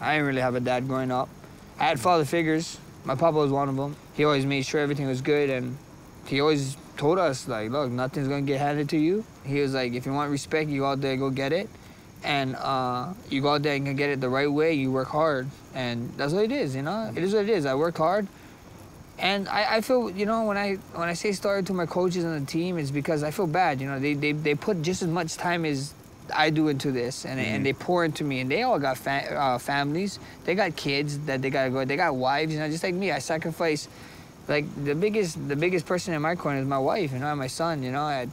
I didn't really have a dad growing up. I had father figures. My papa was one of them. He always made sure everything was good, and he always told us, like, look, nothing's gonna get handed to you. He was like, if you want respect, you go out there and go get it. And you go out there and get it the right way, you work hard. And that's what it is, you know? It is what it is. I work hard. And I feel, you know, when I say sorry to my coaches and the team, it's because I feel bad. You know, they put just as much time as I do into this, and, mm-hmm. and they pour into me. And they all got families. They got kids that they gotta go. They got wives, you know, just like me. I sacrifice. Like the biggest person in my corner is my wife, you know, and my son. You know,